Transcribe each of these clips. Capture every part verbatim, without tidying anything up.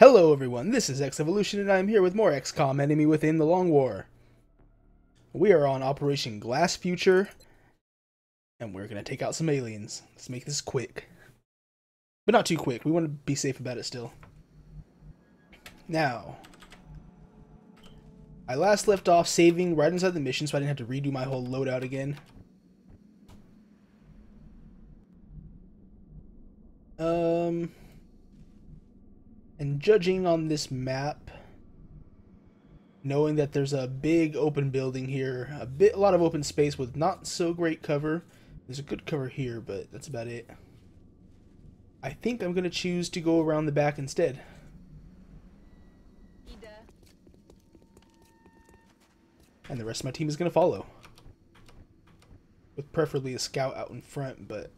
Hello everyone, this is X Evolution and I am here with more X COM Enemy Within the Long War. We are on Operation Glass Future, and we're going to take out some aliens. Let's make this quick. But not too quick, we want to be safe about it still. Now, I last left off saving right inside the mission so I didn't have to redo my whole loadout again. Um... And judging on this map, knowing that there's a big open building here, a bit, a lot of open space with not so great cover. There's a good cover here, but that's about it. I think I'm going to choose to go around the back instead. And the rest of my team is going to follow. With preferably a scout out in front, but...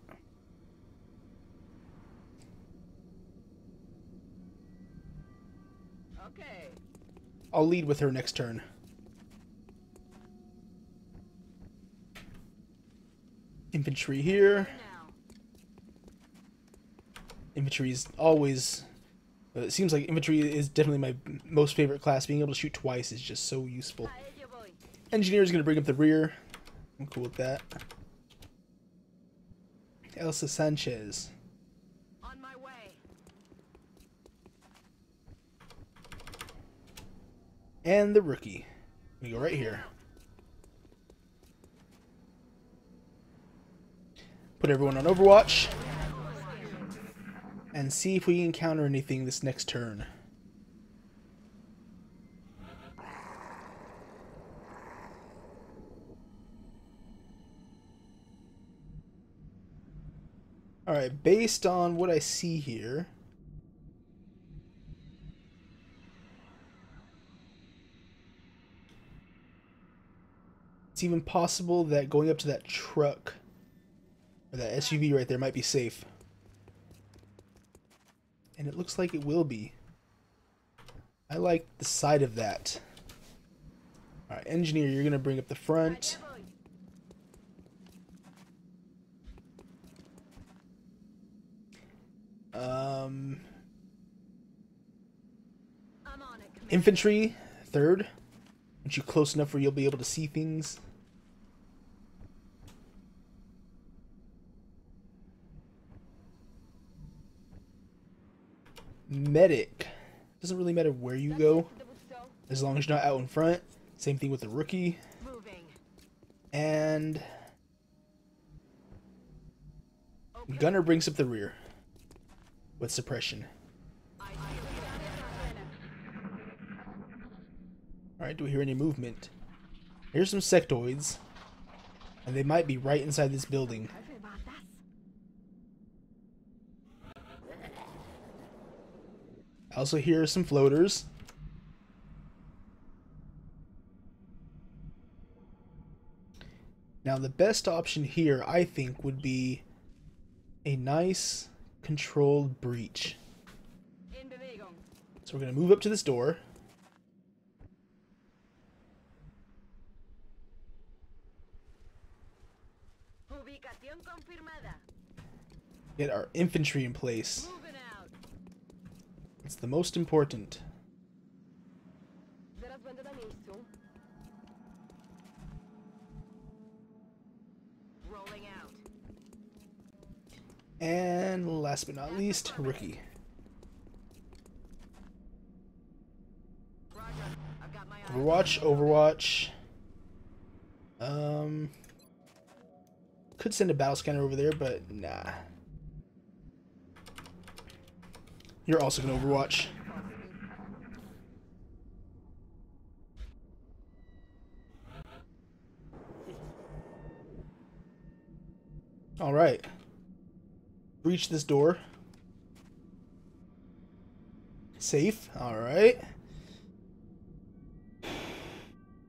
I'll lead with her next turn. Infantry here. Infantry is always... Uh, it seems like infantry is definitely my most favorite class. Being able to shoot twice is just so useful. Engineer is going to bring up the rear. I'm cool with that. Elsa Sanchez. And the rookie. We go right here. Put everyone on Overwatch. And see if we encounter anything this next turn. Alright, based on what I see here... It's even possible that going up to that truck or that S U V right there might be safe, and it looks like it will be. I like the side of that. All right, engineer, you're gonna bring up the front. Um, infantry, third. Aren't you close enough where you'll be able to see things? Medic. Doesn't really matter where you go, as long as you're not out in front. Same thing with the rookie. And gunner brings up the rear with suppression. Alright, do we hear any movement? Here's some sectoids, and they might be right inside this building. I also hear some floaters. Now the best option here, I think, would be a nice controlled breach. So we're going to move up to this door. Get our infantry in place. It's the most important. Rolling out. And last but not least, rookie. Overwatch, Overwatch. Um, could send a battle scanner over there, but nah. You're also going to Overwatch. Alright. Breach this door. Safe. Alright.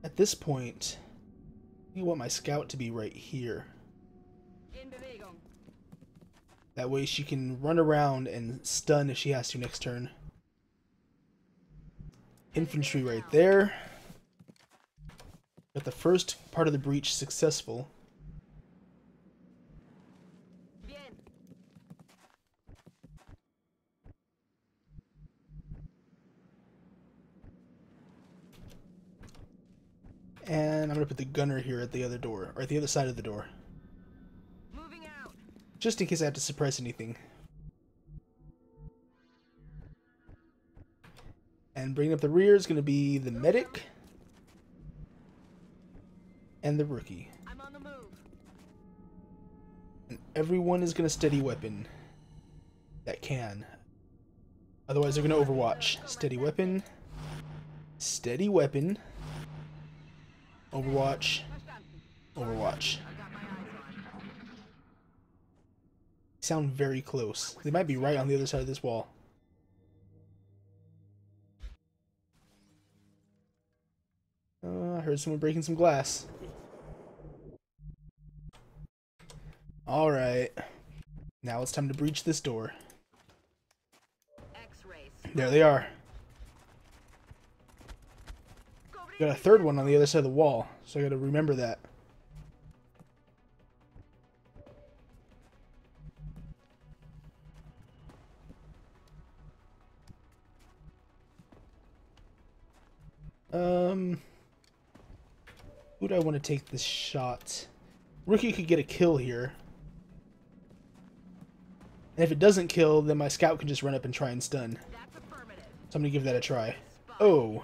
At this point, you want my scout to be right here. That way she can run around and stun if she has to next turn. Infantry right there. Got the first part of the breach successful. And I'm gonna put the gunner here at the other door, or at the other side of the door. Moving out. Just in case I have to suppress anything. And bringing up the rear is gonna be the medic and the rookie. I'm on the move. And everyone is gonna steady weapon that can. Otherwise they're gonna overwatch. Steady weapon. Steady weapon. Overwatch. Overwatch. Sound very close. They might be right on the other side of this wall. Uh, I heard someone breaking some glass. Alright. Now it's time to breach this door. There they are. Got a third one on the other side of the wall, so I gotta remember that. Um, who do I want to take this shot? Rookie could get a kill here. And if it doesn't kill, then my scout can just run up and try and stun. So I'm gonna give that a try. Oh.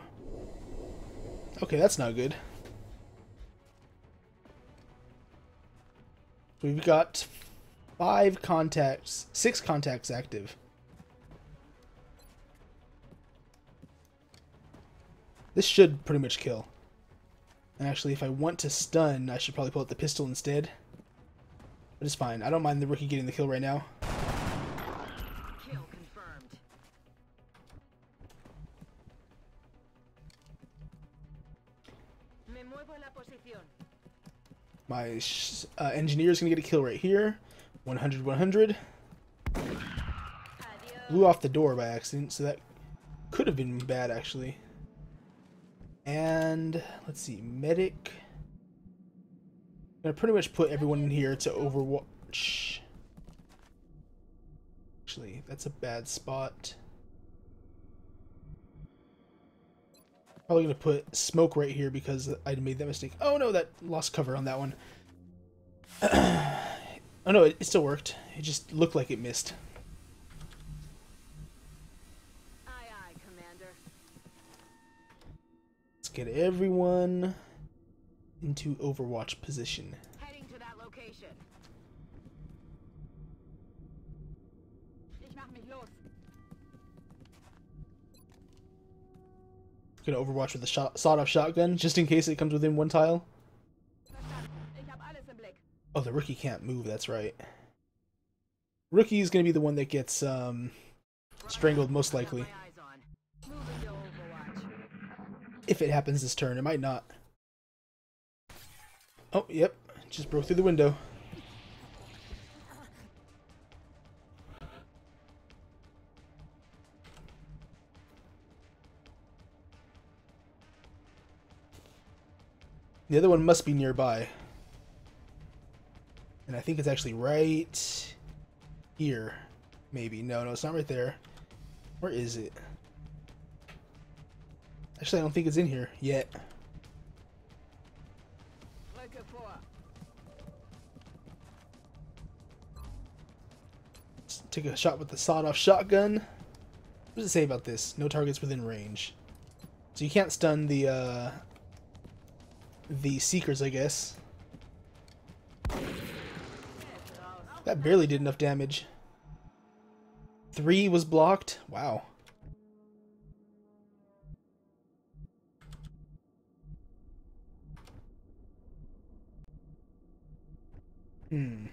Okay, that's not good. We've got five contacts, six contacts active. This should pretty much kill. And actually, if I want to stun, I should probably pull out the pistol instead. But it's fine. I don't mind the rookie getting the kill right now. My sh uh, engineer's gonna get a kill right here. one hundred, one hundred. Blew off the door by accident, so that could have been bad actually. And let's see, medic. I'm gonna pretty much put everyone in here to overwatch. Actually, that's a bad spot. Probably gonna put smoke right here because I made that mistake. Oh no, that lost cover on that one. Oh no, it, it still worked. It just looked like it missed. Aye, aye, Commander. Let's get everyone into overwatch position. Heading to that location. Gonna overwatch with a shot, sawed-off shotgun just in case it comes within one tile. Oh, the rookie can't move. That's right. Rookie is gonna be the one that gets um, strangled most likely. If it happens this turn, it might not. Oh, yep, just broke through the window. The other one must be nearby. And I think it's actually right here. Maybe. No, no, it's not right there. Where is it? Actually, I don't think it's in here yet. Let's take a shot with the sawed-off shotgun. What does it say about this? No targets within range. So you can't stun the... Uh, the seekers, I guess. That barely did enough damage. Three was blocked. Wow. Hmm.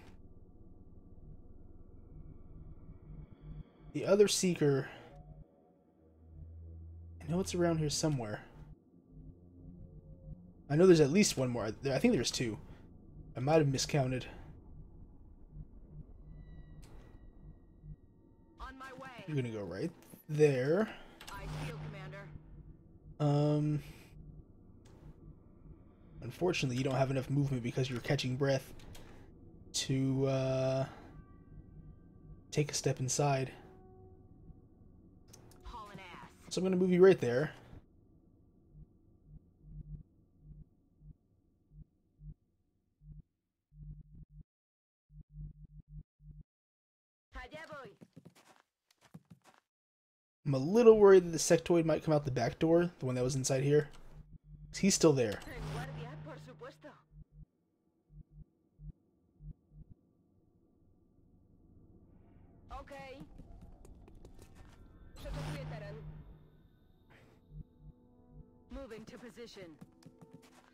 The other seeker. I know it's around here somewhere. I know there's at least one more. I think there's two. I might have miscounted. On my way. You're gonna go right there. I feel, Commander. Um. Unfortunately, you don't have enough movement because you're catching breath to uh, take a step inside. Hauling ass. So I'm gonna move you right there. I'm a little worried that the sectoid might come out the back door, the one that was inside here. He's still there.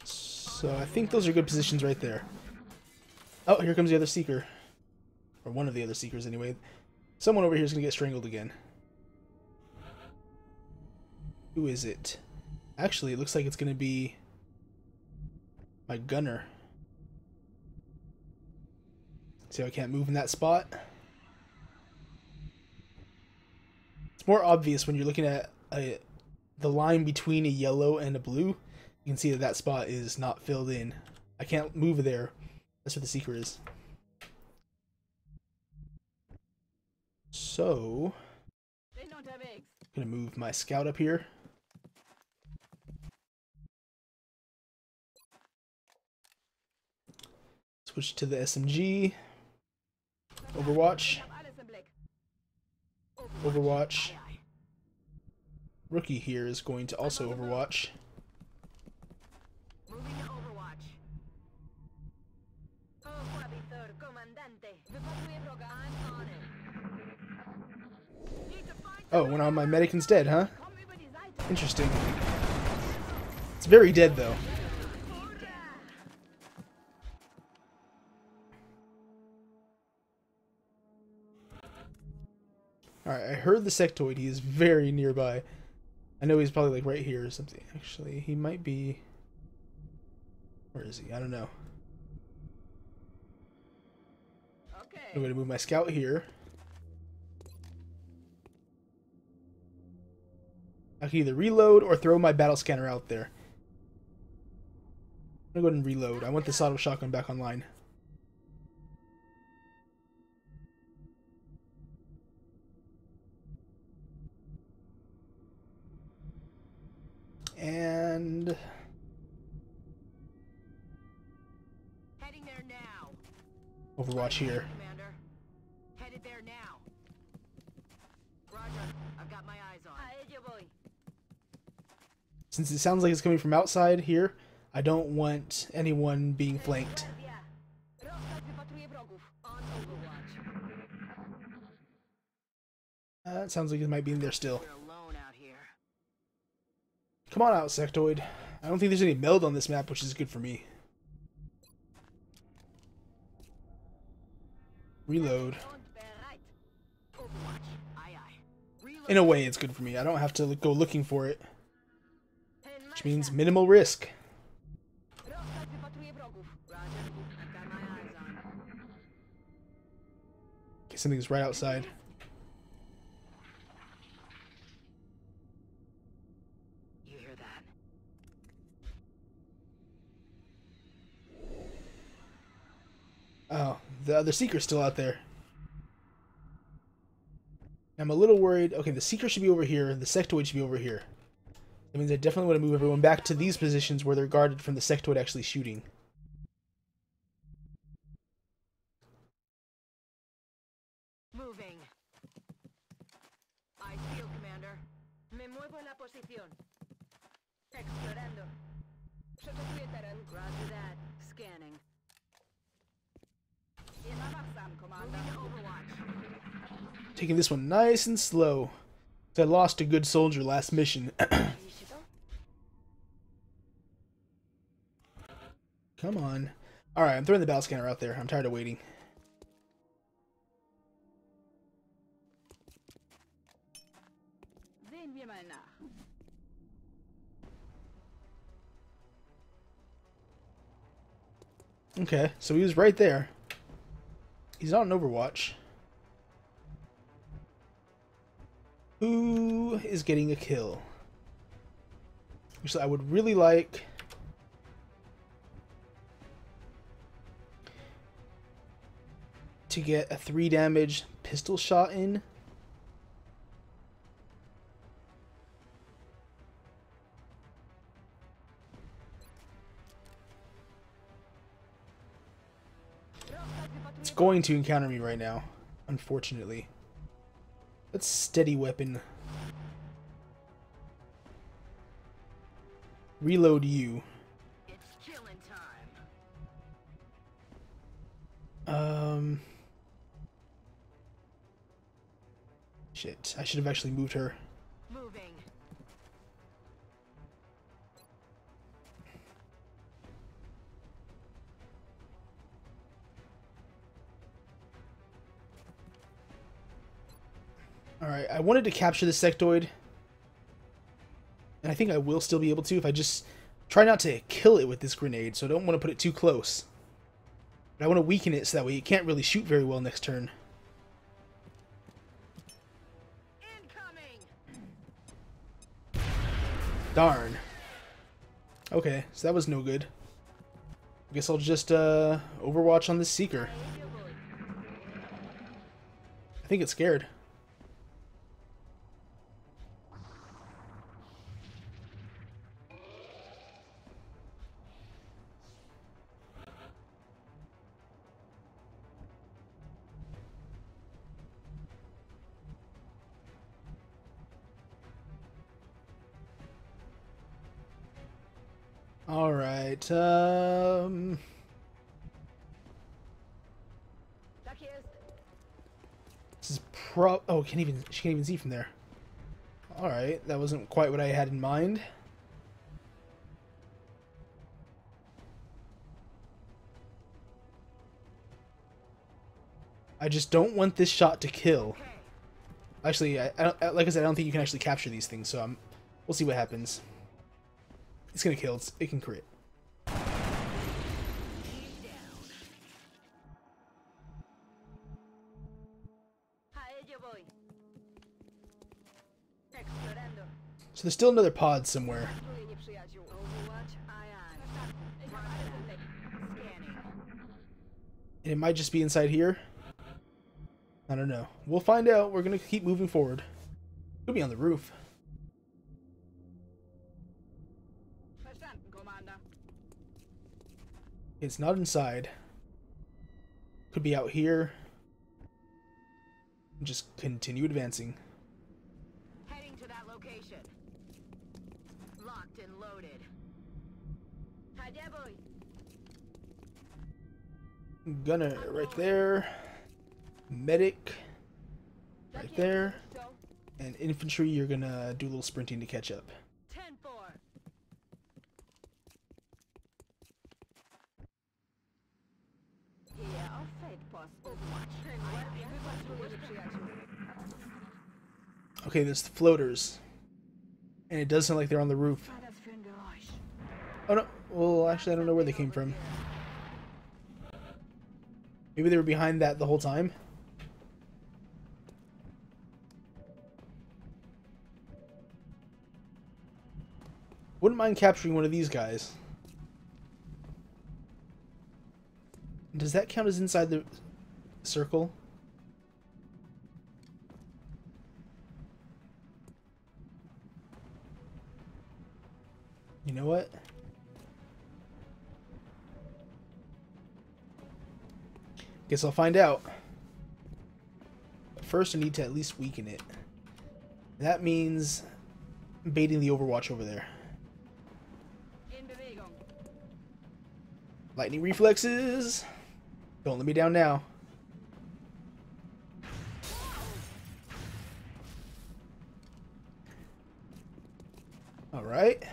So I think those are good positions right there. Oh, here comes the other seeker. Or one of the other seekers anyway. Someone over here is going to get strangled again. Who is it? Actually, it looks like it's going to be my gunner. See how I can't move in that spot? It's more obvious when you're looking at a, the line between a yellow and a blue. You can see that that spot is not filled in. I can't move there. That's where the seeker is. So, I'm going to move my scout up here. Switch to the S M G. Overwatch. Overwatch. Rookie here is going to also overwatch. Oh, one on my medic instead, huh? Interesting. It's very dead, though. Alright, I heard the sectoid. He is very nearby. I know he's probably, like, right here or something. Actually, he might be... Where is he? I don't know. Okay. I'm going to move my scout here. I can either reload or throw my battle scanner out there. I'm going to go ahead and reload. I want this auto shotgun back online. And... Heading there now. Overwatch here. Headed there now. Roger, I've got my eyes on. Since it sounds like it's coming from outside here, I don't want anyone being flanked. Uh, that sounds like it might be in there still. Come on out, sectoid. I don't think there's any meld on this map, which is good for me. Reload. In a way, it's good for me. I don't have to go looking for it. Which means minimal risk. Okay, something's right outside. You hear that? Oh, the other seeker's still out there. I'm a little worried. Okay, the seeker should be over here. The sectoid should be over here. That means I definitely want to move everyone back to these positions where they're guarded from the sectoid actually shooting. Moving. I feel, Commander. Me muevo en la posición. Explorando. Roger that. Scanning. Taking this one nice and slow. I lost a good soldier last mission. Come on. Alright, I'm throwing the battle scanner out there. I'm tired of waiting. Okay, so he was right there. He's not in Overwatch. Who is getting a kill? Which I would really like... to get a three damage pistol shot in. It's going to encounter me right now, unfortunately. Let's steady weapon Reload you. It's killing time. Um. Shit, I should have actually moved her. Moving. Alright, I wanted to capture the sectoid. And I think I will still be able to if I just try not to kill it with this grenade, so I don't want to put it too close. But I want to weaken it so that way it can't really shoot very well next turn. Incoming. Darn. Okay, so that was no good. I guess I'll just uh, overwatch on this Seeker. I think it's scared. Alright, um... this is pro- oh, can't even- she can't even see from there. Alright, that wasn't quite what I had in mind. I just don't want this shot to kill. Actually, I, I don't, like I said, I don't think you can actually capture these things, so I'm, we'll see what happens. It's gonna kill. It's, it can crit. So there's still another pod somewhere. And it might just be inside here. I don't know. We'll find out. We're gonna keep moving forward. Could be on the roof. It's not inside. Could be out here. Just continue advancing. Heading to that location. Locked and loaded. Gunner right there. Medic right there. And infantry, you're gonna do a little sprinting to catch up. Okay, there's the floaters. And it does sound like they're on the roof. Oh no, well actually I don't know where they came from. Maybe they were behind that the whole time? Wouldn't mind capturing one of these guys. Does that count as inside the circle? You know what? Guess I'll find out. But first I need to at least weaken it. That means baiting the Overwatch over there. Lightning reflexes! Don't let me down now. Alright.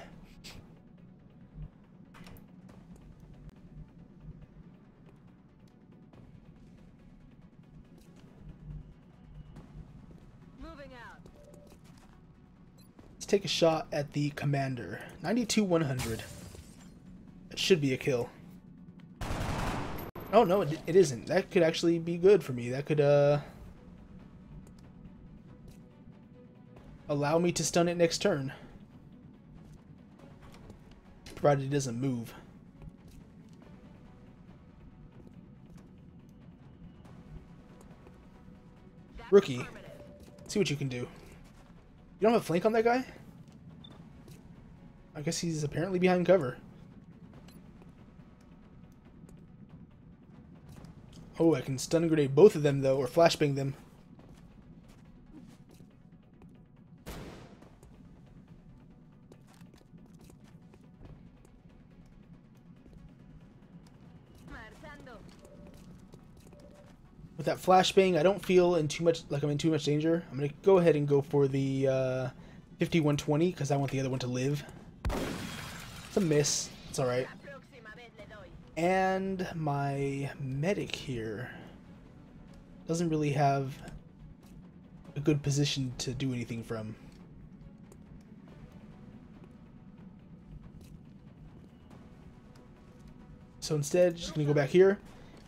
Let's take a shot at the commander. ninety-two one hundred. That should be a kill. Oh no, it, it isn't. That could actually be good for me. That could uh, allow me to stun it next turn. Provided it doesn't move. Rookie, see what you can do. You don't have a flank on that guy? I guess he's apparently behind cover. Oh, I can stun and grenade both of them, though, or flashbang them. With that flashbang, I don't feel in too much like I'm in too much danger. I'm gonna go ahead and go for the uh, fifty-one twenty because I want the other one to live. It's a miss. It's all right. And my medic here doesn't really have a good position to do anything from. So instead, just gonna go back here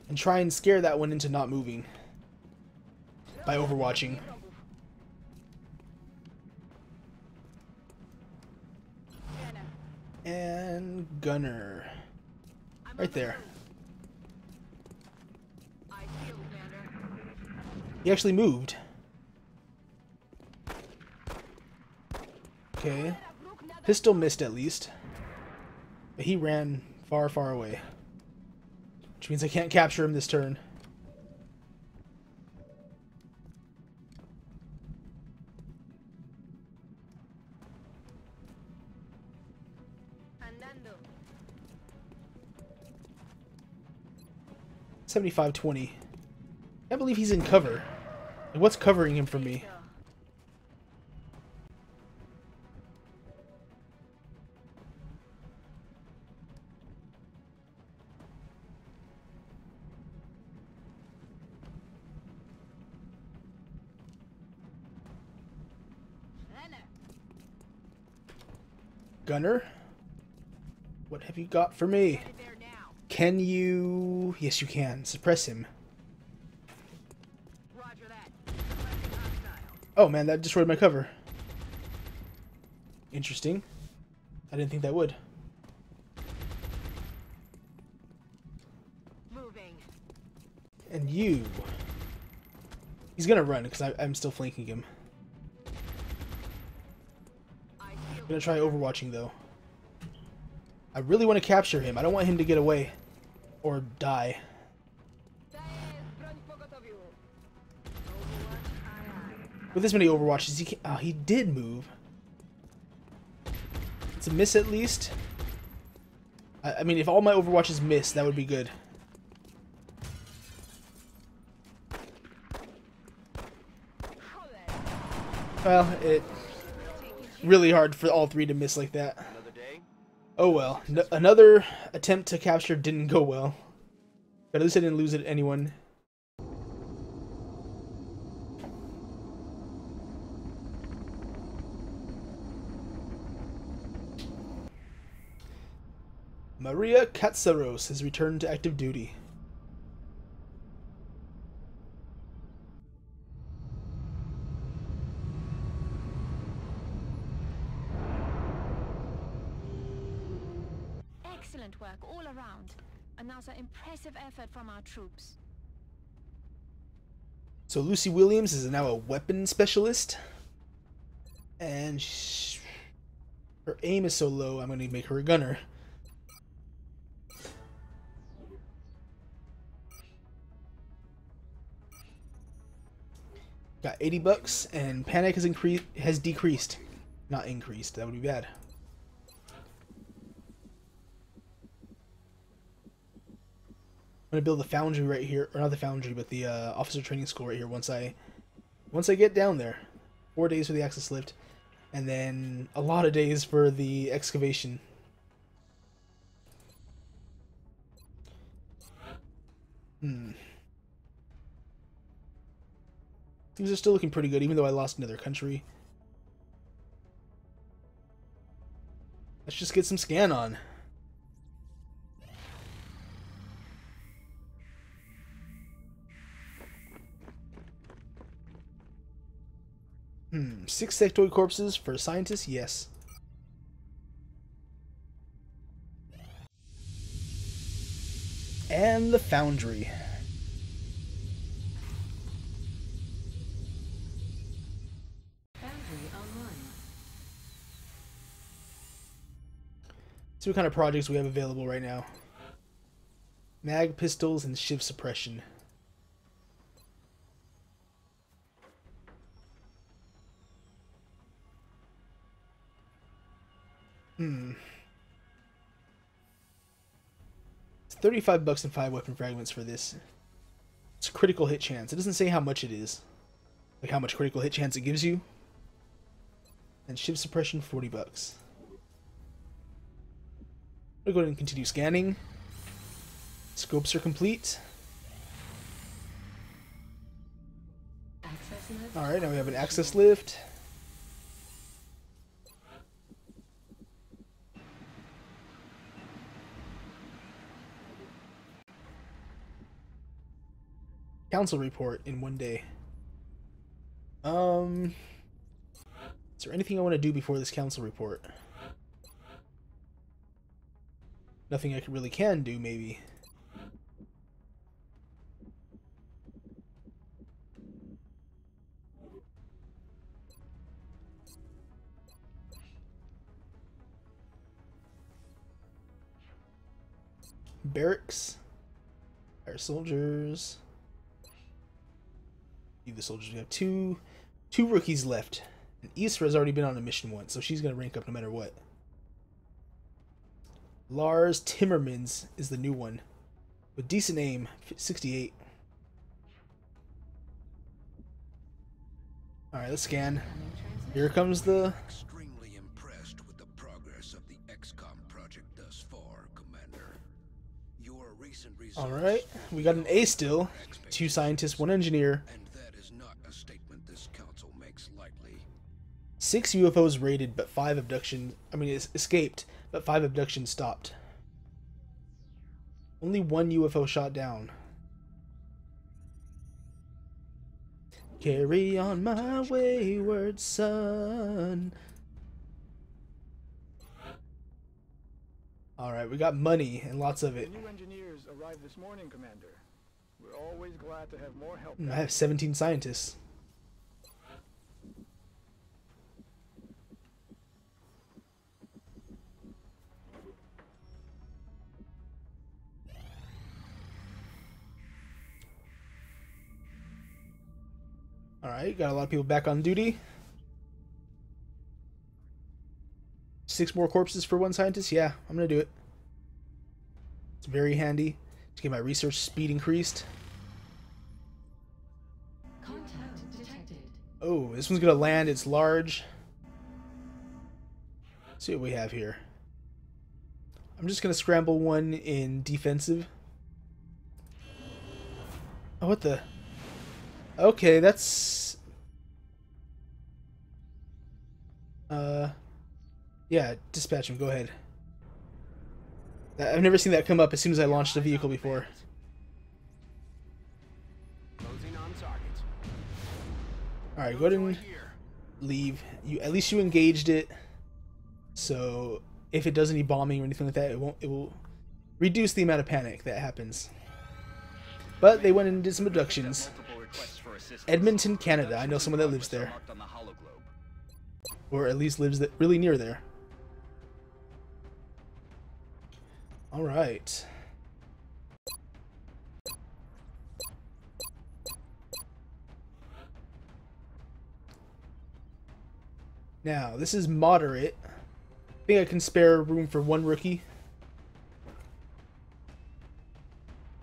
and try and scare that one into not moving by overwatching. And gunner. Right there. He actually moved. Okay. Pistol missed at least. But he ran far, far away. Which means I can't capture him this turn. seventy-five twenty. I believe he's in cover. Like, what's covering him from me? Gunner, what have you got for me? Can you... Yes, you can. Suppress him. Roger that. Oh, man, that destroyed my cover. Interesting. I didn't think that would. Moving. And you... He's gonna run, because I'm still flanking him. I'm gonna try overwatching though. I really want to capture him. I don't want him to get away or die. With this many overwatches, he can't, oh, he did move. It's a miss at least. I, I mean, if all my overwatches miss, that would be good. Well, it. Really hard for all three to miss like that. Oh well. No, another attempt to capture didn't go well. But at least I didn't lose it to anyone. Maria Katsaros has returned to active duty. All around. Another impressive effort from our troops. So Lucy Williams is now a weapon specialist, and she, her aim is so low I'm gonna make her a gunner. Got eighty bucks and panic has increased has decreased not increased. That would be bad. I'm gonna build the foundry right here, or not the foundry, but the uh, officer training school right here. Once I, once I get down there, four days for the access lift, and then a lot of days for the excavation. Hmm. Things are still looking pretty good, even though I lost another country. Let's just get some scan on. Hmm, six sectoid corpses for a scientist? Yes. And the foundry. Foundry online. See what kind of projects we have available right now. Mag pistols and shiv suppression. thirty-five bucks and five weapon fragments for this. It's critical hit chance. It doesn't say how much it is, like how much critical hit chance it gives you. And ship suppression, forty bucks. We'll go ahead and continue scanning. Scopes are complete. Alright, now we have an access lift. Council report in one day. Um, is there anything I want to do before this council report? Nothing I really can do, maybe. Barracks. Our soldiers. The soldiers, we have two two rookies left, and Isra's already been on a mission once, so she's gonna rank up no matter what. Lars Timmermans is the new one with decent aim, sixty-eight. All right, let's scan. Here comes the extremely impressed with the progress of the X COM project thus far, Commander. Your recent results. All right, we got an A still, two scientists, one engineer. Six U F Os raided, but five abductions. I mean, it's escaped, but five abductions stopped. Only one U F O shot down. Carry on my wayward son. All right, we got money and lots of it. New engineers arrived this morning, Commander. We're always glad to have more help. I have seventeen scientists. Alright, got a lot of people back on duty. Six more corpses for one scientist? Yeah, I'm gonna do it. It's very handy to get my research speed increased. Contact detected. Oh, this one's gonna land. It's large. Let's see what we have here. I'm just gonna scramble one in defensive. Oh, what the... Okay, that's... Uh... Yeah, dispatch him, go ahead. I've never seen that come up as soon as I launched a vehicle before. Alright, go ahead and leave. You, at least you engaged it. So, if it does any bombing or anything like that, it won't. It will reduce the amount of panic that happens. But they went and did some abductions. Edmonton, Canada. I know someone that lives there. Or at least lives that really near there. Alright. Now, this is moderate. I think I can spare room for one rookie.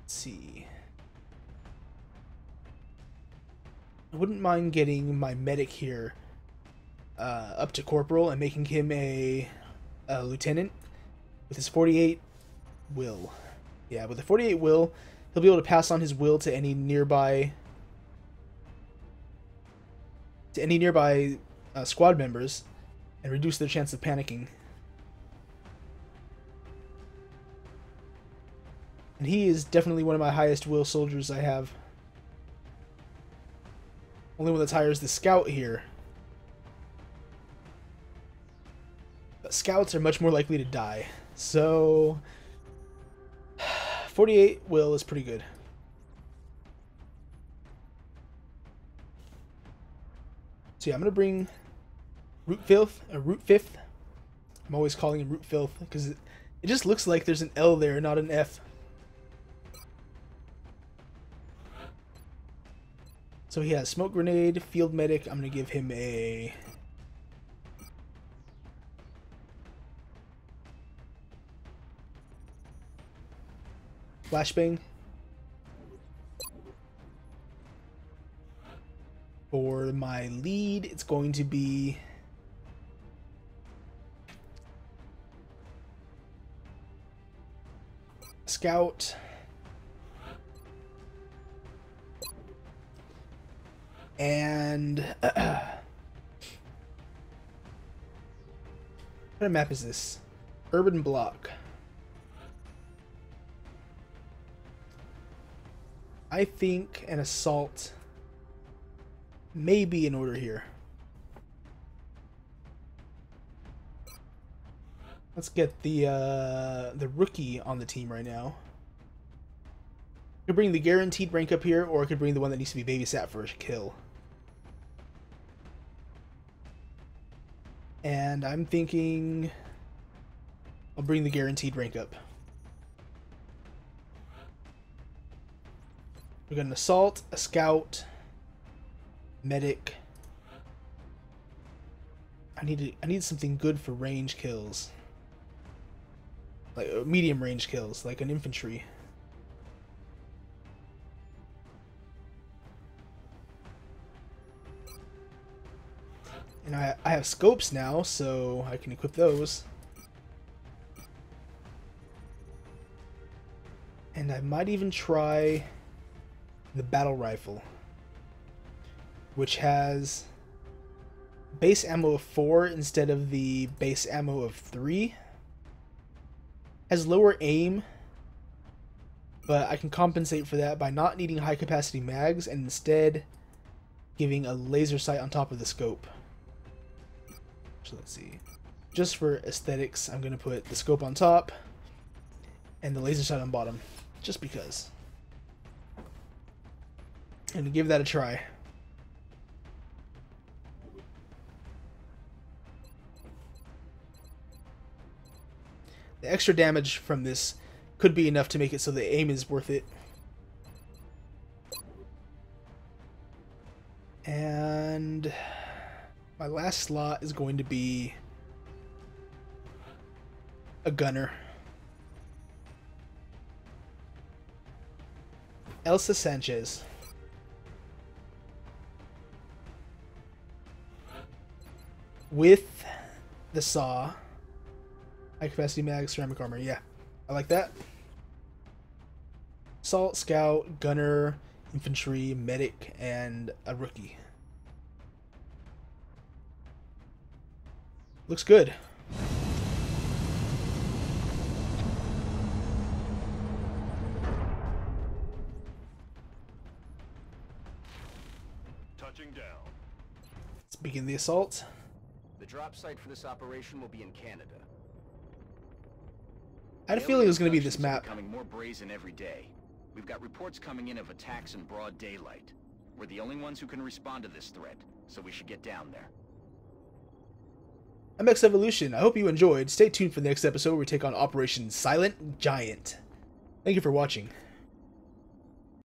Let's see. I wouldn't mind getting my medic here uh, up to corporal and making him a, a lieutenant with his forty-eight will. Yeah, with the forty-eight will, he'll be able to pass on his will to any nearby to any nearby uh, squad members and reduce their chance of panicking. And he is definitely one of my highest will soldiers I have. Only one that's higher is the scout here. But scouts are much more likely to die. So... forty-eight will is pretty good. So yeah, I'm going to bring Root Filth, a Root Fifth. I'm always calling him Root Filth because it, it just looks like there's an L there, not an F. So he has smoke grenade, field medic. I'm going to give him a... Flashbang. For my lead, it's going to be... Scout. And... Uh, what kind of map is this? Urban Block. I think an assault may be in order here. Let's get the uh, the rookie on the team right now. I could bring the guaranteed rank up here, or I could bring the one that needs to be babysat for a kill. And I'm thinking I'll bring the guaranteed rank up. We got an assault, a scout, medic. I need to, I need something good for range kills. Like uh, medium range kills, like an infantry. And I I have scopes now, so I can equip those. And I might even try the battle rifle, which has base ammo of four instead of the base ammo of three. Has lower aim, but I can compensate for that by not needing high capacity mags and instead giving a laser sight on top of the scope. So let's see, just for aesthetics, I'm gonna put the scope on top and the laser sight on bottom, just because. And give that a try. The extra damage from this could be enough to make it so the aim is worth it. And my last slot is going to be a gunner. Elsa Sanchez. With the saw, high capacity mag, ceramic armor. Yeah, I like that. Assault, scout, gunner, infantry, medic, and a rookie. Looks good. Touching down. Let's begin the assault. The drop site for this operation will be in Canada. I had a feeling it was going to be this map. Becoming more brazen every day. We've got reports coming in of attacks in broad daylight. We're the only ones who can respond to this threat, so we should get down there. I'm X Evolution. I hope you enjoyed. Stay tuned for the next episode where we take on Operation Silent Giant. Thank you for watching.